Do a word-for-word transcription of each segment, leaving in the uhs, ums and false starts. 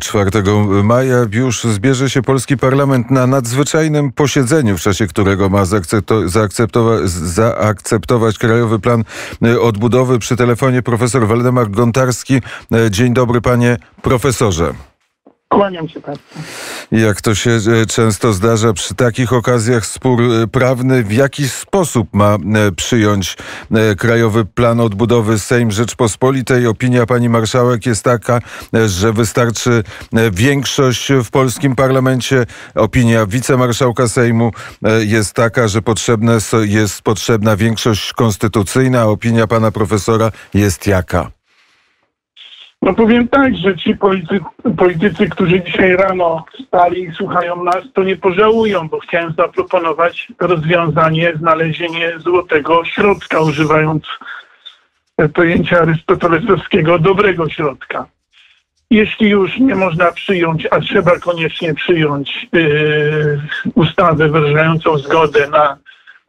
czwartego maja już zbierze się polski parlament na nadzwyczajnym posiedzeniu, w czasie którego ma zaakceptowa- zaakceptować Krajowy Plan Odbudowy. Przy telefonie profesor Waldemar Gontarski. Dzień dobry, panie profesorze. Kłaniam się bardzo. Jak to się często zdarza przy takich okazjach, spór prawny, w jaki sposób ma przyjąć Krajowy Plan Odbudowy Sejm Rzeczpospolitej? Opinia pani marszałek jest taka, że wystarczy większość w polskim parlamencie. Opinia wicemarszałka Sejmu jest taka, że potrzebne jest potrzebna większość konstytucyjna. Opinia pana profesora jest jaka? No powiem tak, że ci politycy, politycy, którzy dzisiaj rano wstali i słuchają nas, to nie pożałują, bo chciałem zaproponować rozwiązanie, znalezienie złotego środka, używając pojęcia arystotelesowskiego, dobrego środka. Jeśli już nie można przyjąć, a trzeba koniecznie przyjąć yy, ustawę wyrażającą zgodę na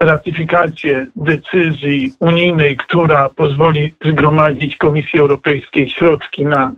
ratyfikację decyzji unijnej, która pozwoli zgromadzić Komisji Europejskiej środki na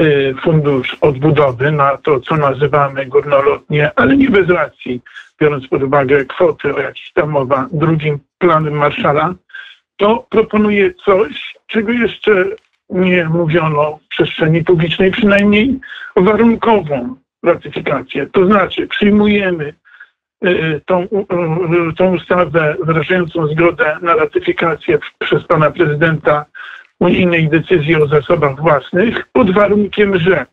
y, fundusz odbudowy, na to, co nazywamy górnolotnie, ale nie bez racji, biorąc pod uwagę kwoty, o jakich tam mowa, drugim planem Marshalla, to proponuje coś, czego jeszcze nie mówiono w przestrzeni publicznej, przynajmniej warunkową ratyfikację. To znaczy przyjmujemy Tą, tą ustawę wyrażającą zgodę na ratyfikację przez pana prezydenta unijnej decyzji o zasobach własnych pod warunkiem, że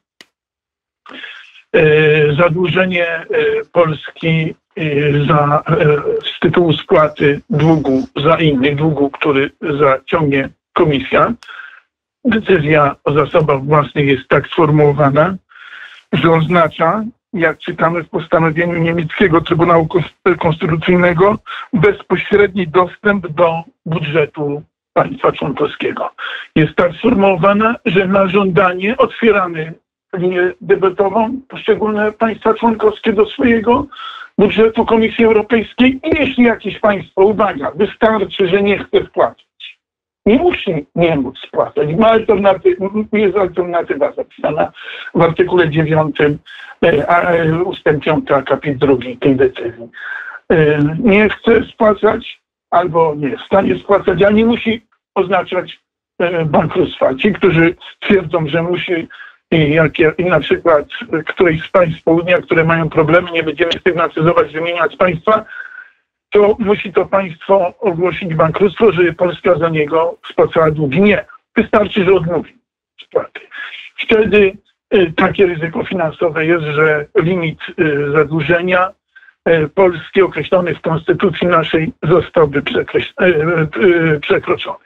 y, zadłużenie y, Polski y, za, y, z tytułu spłaty długu za innych, długu, który zaciągnie komisja, decyzja o zasobach własnych jest tak sformułowana, że oznacza, jak czytamy w postanowieniu Niemieckiego Trybunału Konstytucyjnego, bezpośredni dostęp do budżetu państwa członkowskiego. Jest tak sformułowana, że na żądanie otwieramy linię debetową poszczególne państwa członkowskie do swojego budżetu Komisji Europejskiej i jeśli jakieś państwo, uwaga, wystarczy, że nie chce wpłacać, nie musi nie móc spłacać. Jest alternatywa zapisana w artykule dziewiątym ustęp piąty akapit drugi tej decyzji. Nie chce spłacać albo nie jest w stanie spłacać, a nie musi oznaczać bankructwa. Ci, którzy twierdzą, że musi i, jak, i na przykład któreś z państw południa, które mają problemy, nie będziemy stygnatyzować, wymieniać państwa, to musi to państwo ogłosić bankructwo, żeby Polska za niego spłacała długi. Nie. Wystarczy, że odmówi spłaty. Wtedy y, takie ryzyko finansowe jest, że limit y, zadłużenia y, Polski określony w Konstytucji naszej zostałby przekreś- y, y, przekroczony.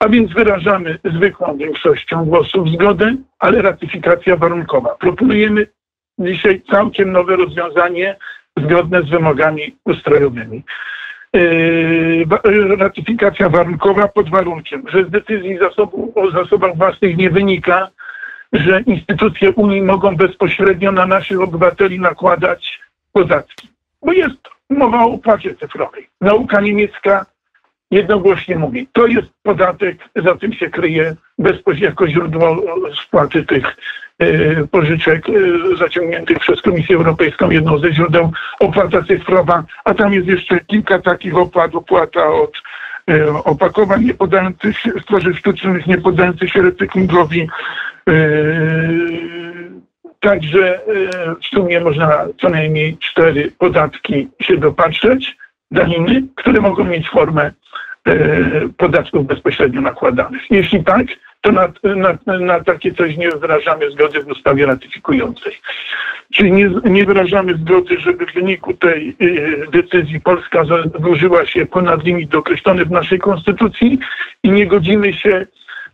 A więc wyrażamy zwykłą większością głosów zgodę, ale ratyfikacja warunkowa. Proponujemy dzisiaj całkiem nowe rozwiązanie, zgodne z wymogami ustrojowymi. Yy, ratyfikacja warunkowa pod warunkiem, że z decyzji zasobu, o zasobach własnych nie wynika, że instytucje Unii mogą bezpośrednio na naszych obywateli nakładać podatki. Bo jest mowa o opłacie cyfrowej. Nauka niemiecka jednogłośnie mówi, to jest podatek, za tym się kryje bezpośrednio jako źródło spłaty tych pożyczek zaciągniętych przez Komisję Europejską, jedną ze źródeł, opłata cyfrowa, a tam jest jeszcze kilka takich opłat, opłata od opakowań niepoddających się, tworzyw sztucznych niepoddających się recyklingowi. Także w sumie można co najmniej cztery podatki się dopatrzeć, daniny, które mogą mieć formę podatków bezpośrednio nakładanych. Jeśli tak, to na, na, na takie coś nie wyrażamy zgody w ustawie ratyfikującej. Czyli nie, nie wyrażamy zgody, żeby w wyniku tej y, decyzji Polska zadłużyła się ponad limit określony w naszej konstytucji i nie godzimy się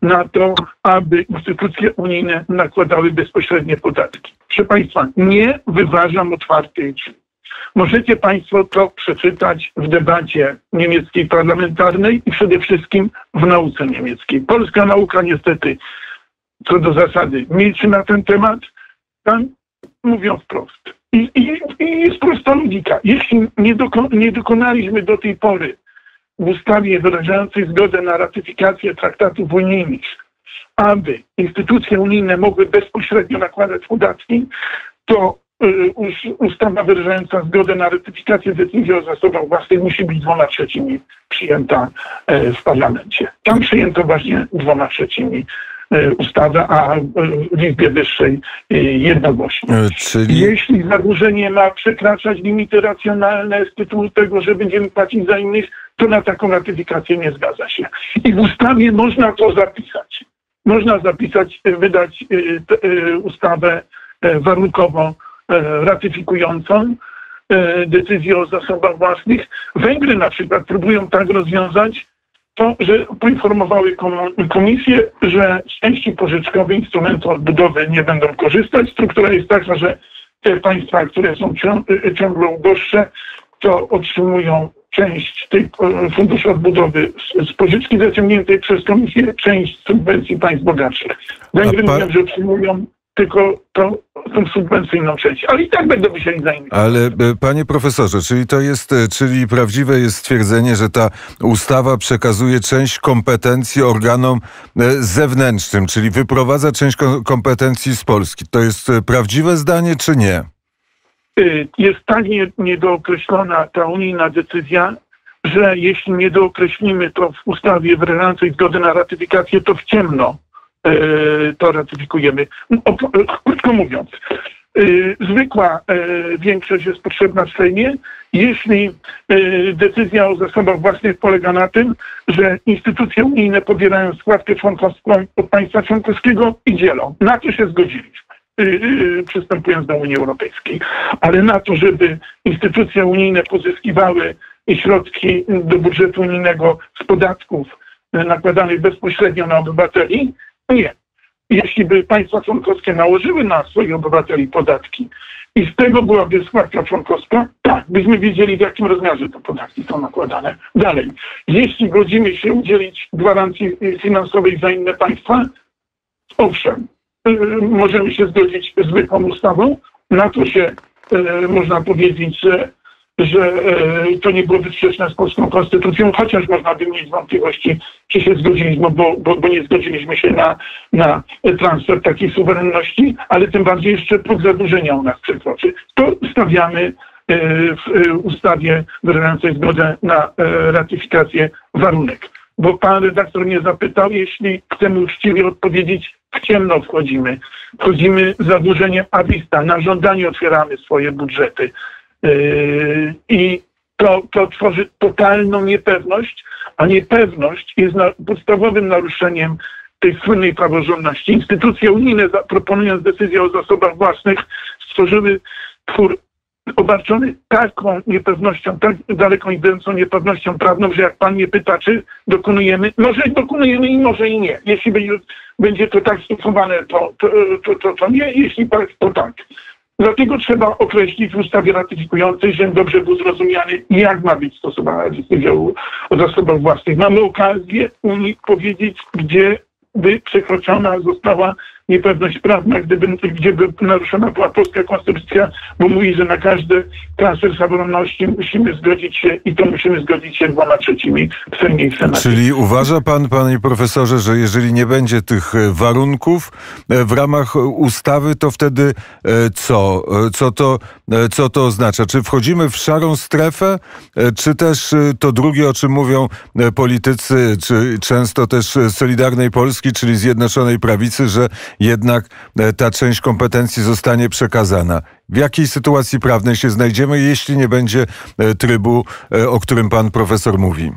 na to, aby instytucje unijne nakładały bezpośrednie podatki. Proszę państwa, nie wyważam otwartej drzwi. Możecie państwo to przeczytać w debacie niemieckiej parlamentarnej i przede wszystkim w nauce niemieckiej. Polska nauka niestety, co do zasady, milczy na ten temat. Tam mówią wprost. I, i, i jest prosta logika. Jeśli nie, doko, nie dokonaliśmy do tej pory w ustawie wyrażającej zgodę na ratyfikację traktatów unijnych, aby instytucje unijne mogły bezpośrednio nakładać podatki, to Już ustawa wyrażająca zgodę na ratyfikację decyzji o zasobach własnych musi być dwoma trzecimi przyjęta w parlamencie. Tam przyjęto właśnie dwoma trzecimi ustawę, a w Izbie Wyższej jednogłośnie. Czyli... Jeśli zadłużenie ma przekraczać limity racjonalne z tytułu tego, że będziemy płacić za innych, to na taką ratyfikację nie zgadza się. I w ustawie można to zapisać. Można zapisać, wydać ustawę warunkowo ratyfikującą decyzję o zasobach własnych. Węgry na przykład próbują tak rozwiązać to, że poinformowały komisję, że z części pożyczkowej instrumentu odbudowy nie będą korzystać. Struktura jest taka, że te państwa, które są ciągle uboższe, to otrzymują część tych funduszy odbudowy z pożyczki zaciągniętej przez komisję, część subwencji państw bogatszych. Węgry mówią, że otrzymują tylko tą, tą subwencyjną część. Ale i tak będą musieli za innych. Ale panie profesorze, czyli to jest, czyli prawdziwe jest stwierdzenie, że ta ustawa przekazuje część kompetencji organom zewnętrznym, czyli wyprowadza część kompetencji z Polski. To jest prawdziwe zdanie, czy nie? Jest tak niedookreślona ta unijna decyzja, że jeśli nie dookreślimy to w ustawie wyrażającej zgodę na ratyfikację, to w ciemno to ratyfikujemy. Krótko mówiąc, zwykła większość jest potrzebna w Sejmie, jeśli decyzja o zasobach własnych polega na tym, że instytucje unijne pobierają składkę członkowską od państwa członkowskiego i dzielą. Na to się zgodziliśmy, przystępując do Unii Europejskiej. Ale na to, żeby instytucje unijne pozyskiwały środki do budżetu unijnego z podatków nakładanych bezpośrednio na obywateli, nie. Jeśli by państwa członkowskie nałożyły na swoich obywateli podatki i z tego byłaby składka członkowska, tak, byśmy wiedzieli, w jakim rozmiarze te podatki są nakładane. Dalej, jeśli godzimy się udzielić gwarancji finansowej za inne państwa, owszem, możemy się zgodzić zwykłą ustawą, na to się e, można powiedzieć, że że e, to nie byłoby sprzeczne z polską konstytucją, chociaż można by mieć wątpliwości, czy się zgodziliśmy, bo, bo, bo nie zgodziliśmy się na, na transfer takiej suwerenności, ale tym bardziej jeszcze próg zadłużenia u nas przekroczy. To stawiamy e, w e, ustawie wyrażającej zgodę na e, ratyfikację warunek. Bo pan redaktor mnie zapytał, jeśli chcemy uczciwie odpowiedzieć, w ciemno wchodzimy. Wchodzimy z zadłużeniem a vista, na żądanie otwieramy swoje budżety. I to, to tworzy totalną niepewność, a niepewność jest na, podstawowym naruszeniem tej słynnej praworządności. Instytucje unijne, proponując decyzję o zasobach własnych, stworzyły twór obarczony taką niepewnością, tak daleko idącą niepewnością prawną, że jak pan mnie pyta, czy dokonujemy, może dokonujemy i może i nie. Jeśli będzie, będzie to tak stosowane, to, to, to, to, to nie, jeśli tak, to tak. Dlatego trzeba określić w ustawie ratyfikującej, żebym dobrze był zrozumiany, jak ma być stosowana decyzja o zasobach własnych. Mamy okazję Unii powiedzieć, gdzie by przekroczona została niepewność prawna, gdyby, gdzie by naruszona była polska konstytucja, bo mówi, że na każdy transfer suwerenności musimy zgodzić się i to musimy zgodzić się dwoma trzecimi w Sejmie i w Senacie. Czyli uważa pan, panie profesorze, że jeżeli nie będzie tych warunków w ramach ustawy, to wtedy co? Co to, co to oznacza? Czy wchodzimy w szarą strefę, czy też to drugie, o czym mówią politycy, czy często też Solidarnej Polski, czyli Zjednoczonej Prawicy, że jednak ta część kompetencji zostanie przekazana. W jakiej sytuacji prawnej się znajdziemy, jeśli nie będzie trybu, o którym pan profesor mówi?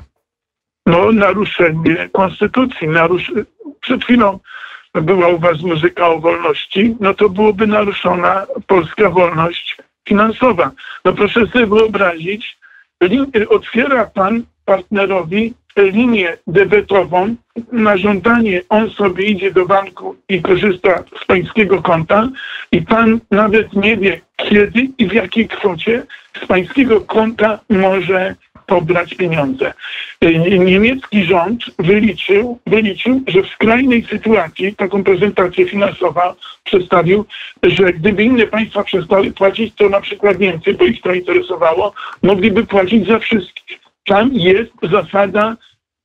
No, naruszenie konstytucji. Narusz... Przed chwilą była u was muzyka o wolności. No to byłoby naruszona polska wolność finansowa. No proszę sobie wyobrazić, otwiera pan partnerowi linię debetową, na żądanie on sobie idzie do banku i korzysta z pańskiego konta i pan nawet nie wie, kiedy i w jakiej kwocie z pańskiego konta może pobrać pieniądze. Niemiecki rząd wyliczył, wyliczył, że w skrajnej sytuacji taką prezentację finansową przedstawił, że gdyby inne państwa przestały płacić, to na przykład Niemcy, bo ich to interesowało, mogliby płacić za wszystkich. Tam jest zasada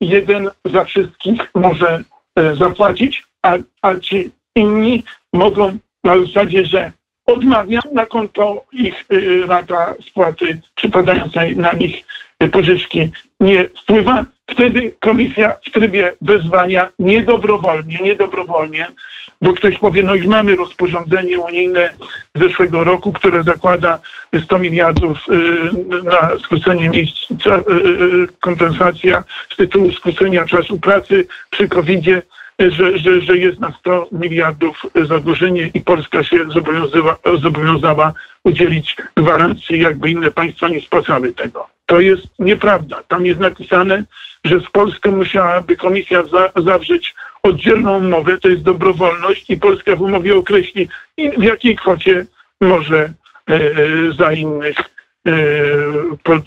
jeden za wszystkich może e, zapłacić, a, a ci inni mogą na zasadzie, że odmawiam na konto ich y, rata spłaty przypadającej na nich y, pożyczki nie wpływa. Wtedy komisja w trybie wezwania niedobrowolnie, niedobrowolnie, bo ktoś powie, no już mamy rozporządzenie unijne z zeszłego roku, które zakłada sto miliardów y, na skrócenie miejsc, y, kompensacja z tytułu skrócenia czasu pracy przy kowid-zie. Że, że, że jest na sto miliardów zadłużenie i Polska się zobowiązała, zobowiązała udzielić gwarancji, jakby inne państwa nie spłacały tego. To jest nieprawda. Tam jest napisane, że z Polską musiałaby komisja za, zawrzeć oddzielną umowę, to jest dobrowolność i Polska w umowie określi, w jakiej kwocie może e, za innych e, po, e,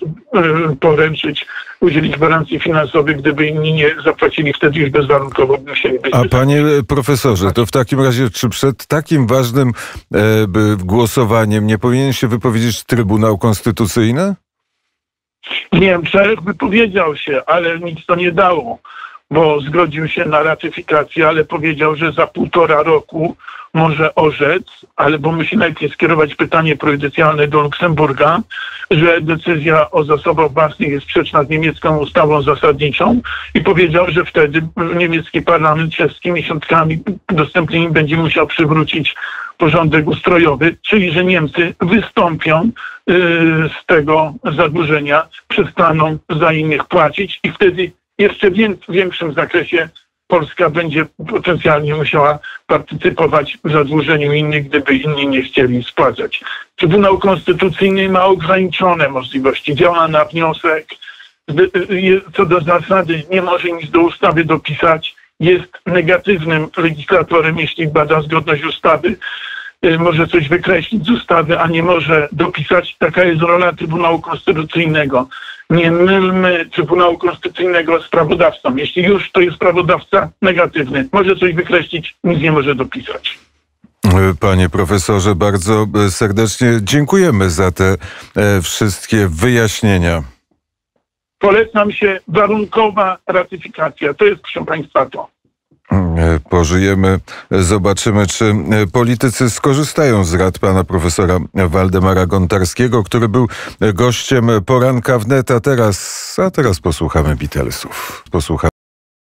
poręczyć, udzielić gwarancji finansowych, gdyby inni nie zapłacili, wtedy już bezwarunkowo musieli być. A panie profesorze, to w takim razie, czy przed takim ważnym e, głosowaniem nie powinien się wypowiedzieć Trybunał Konstytucyjny? W Niemczech wypowiedział się, ale nic to nie dało, bo zgodził się na ratyfikację, ale powiedział, że za półtora roku może orzec, ale bo musi najpierw skierować pytanie prejudycjalne do Luksemburga, że decyzja o zasobach własnych jest sprzeczna z niemiecką ustawą zasadniczą i powiedział, że wtedy niemiecki parlament wszystkimi środkami dostępnymi będzie musiał przywrócić porządek ustrojowy, czyli że Niemcy wystąpią yy, z tego zadłużenia, przestaną za innych płacić i wtedy jeszcze w większym zakresie Polska będzie potencjalnie musiała partycypować w zadłużeniu innych, gdyby inni nie chcieli spłacać. Trybunał Konstytucyjny ma ograniczone możliwości, działa na wniosek, co do zasady nie może nic do ustawy dopisać, jest negatywnym legislatorem, jeśli bada zgodność ustawy, może coś wykreślić z ustawy, a nie może dopisać. Taka jest rola Trybunału Konstytucyjnego. Nie mylmy Trybunału Konstytucyjnego z prawodawcą. Jeśli już, to jest prawodawca negatywny. Może coś wykreślić, nic nie może dopisać. Panie profesorze, bardzo serdecznie dziękujemy za te wszystkie wyjaśnienia. Polecam się warunkowa ratyfikacja. To jest, proszę państwa, to. Pożyjemy, zobaczymy, czy politycy skorzystają z rad pana profesora Waldemara Gontarskiego, który był gościem poranka w net, a teraz, a teraz posłuchamy Beatlesów. Posłuchamy